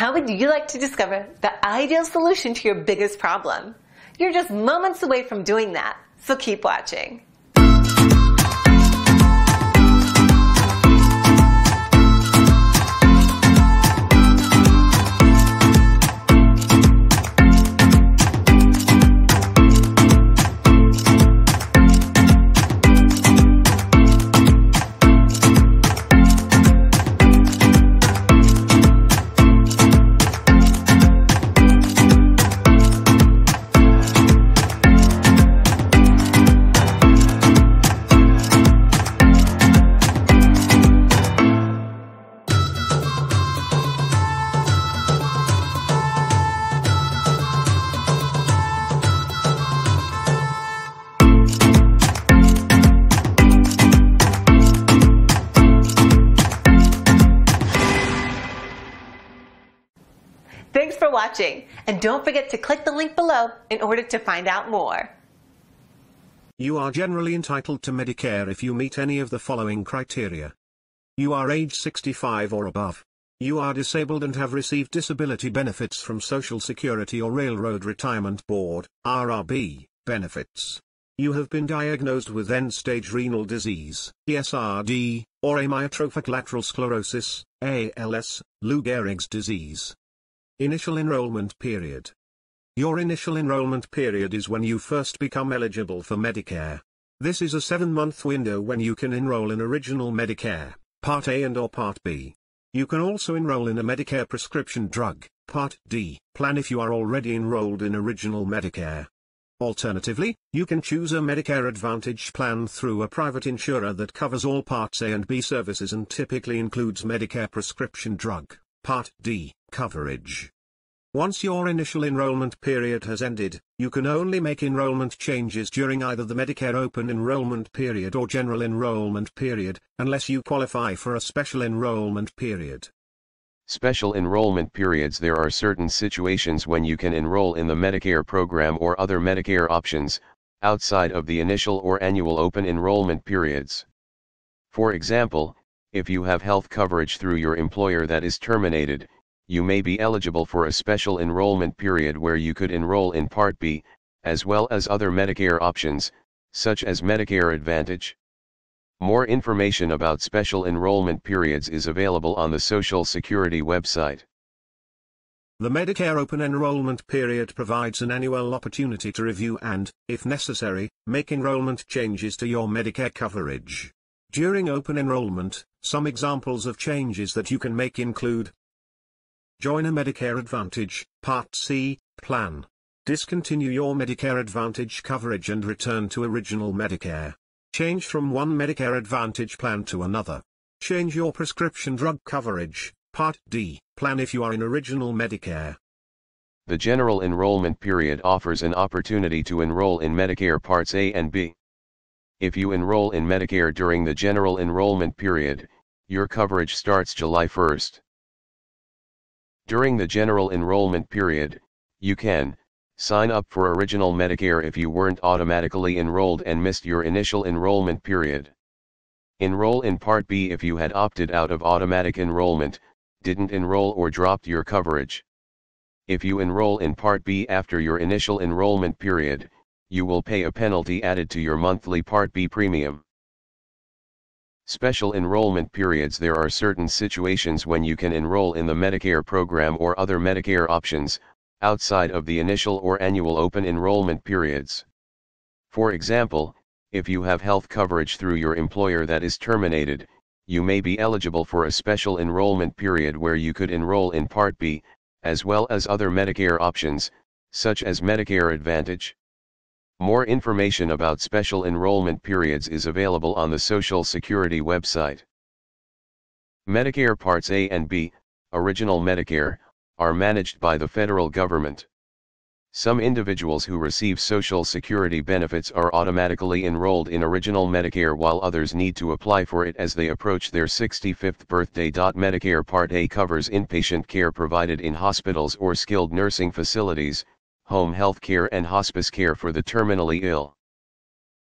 How would you like to discover the ideal solution to your biggest problem? You're just moments away from doing that, so keep watching. Thanks for watching, and don't forget to click the link below in order to find out more. You are generally entitled to Medicare if you meet any of the following criteria. You are age 65 or above. You are disabled and have received disability benefits from Social Security or Railroad Retirement Board, RRB, benefits. You have been diagnosed with end-stage renal disease, ESRD, or amyotrophic lateral sclerosis, ALS, Lou Gehrig's disease. Initial enrollment period. Your initial enrollment period is when you first become eligible for Medicare. This is a 7-month window when you can enroll in Original Medicare, Part A and/or Part B. You can also enroll in a Medicare prescription drug, Part D, plan if you are already enrolled in Original Medicare. Alternatively, you can choose a Medicare Advantage plan through a private insurer that covers all Parts A and B services and typically includes Medicare prescription drug, Part D, coverage. Once your initial enrollment period has ended, you can only make enrollment changes during either the Medicare Open Enrollment Period or General Enrollment Period, unless you qualify for a Special Enrollment Period. Special Enrollment Periods. There are certain situations when you can enroll in the Medicare program or other Medicare options, outside of the initial or annual Open Enrollment Periods. For example, if you have health coverage through your employer that is terminated, you may be eligible for a special enrollment period where you could enroll in Part B, as well as other Medicare options, such as Medicare Advantage. More information about special enrollment periods is available on the Social Security website. The Medicare Open Enrollment Period provides an annual opportunity to review and, if necessary, make enrollment changes to your Medicare coverage. During open enrollment, some examples of changes that you can make include: join a Medicare Advantage, Part C, plan. Discontinue your Medicare Advantage coverage and return to Original Medicare. Change from one Medicare Advantage plan to another. Change your prescription drug coverage, Part D, plan if you are in Original Medicare. The General Enrollment Period offers an opportunity to enroll in Medicare Parts A and B. If you enroll in Medicare during the General Enrollment Period, your coverage starts July 1st. During the General Enrollment Period, you can sign up for Original Medicare if you weren't automatically enrolled and missed your initial enrollment period. Enroll in Part B if you had opted out of automatic enrollment, didn't enroll or dropped your coverage. If you enroll in Part B after your initial enrollment period, you will pay a penalty added to your monthly Part B premium. Special enrollment periods. There are certain situations when you can enroll in the Medicare program or other Medicare options, outside of the initial or annual open enrollment periods. For example, if you have health coverage through your employer that is terminated, you may be eligible for a special enrollment period where you could enroll in Part B, as well as other Medicare options, such as Medicare Advantage. More information about special enrollment periods is available on the Social Security website. Medicare Parts A and B, Original Medicare, are managed by the federal government. Some individuals who receive Social Security benefits are automatically enrolled in Original Medicare while others need to apply for it as they approach their 65th birthday. Medicare Part A covers inpatient care provided in hospitals or skilled nursing facilities, home health care and hospice care for the terminally ill.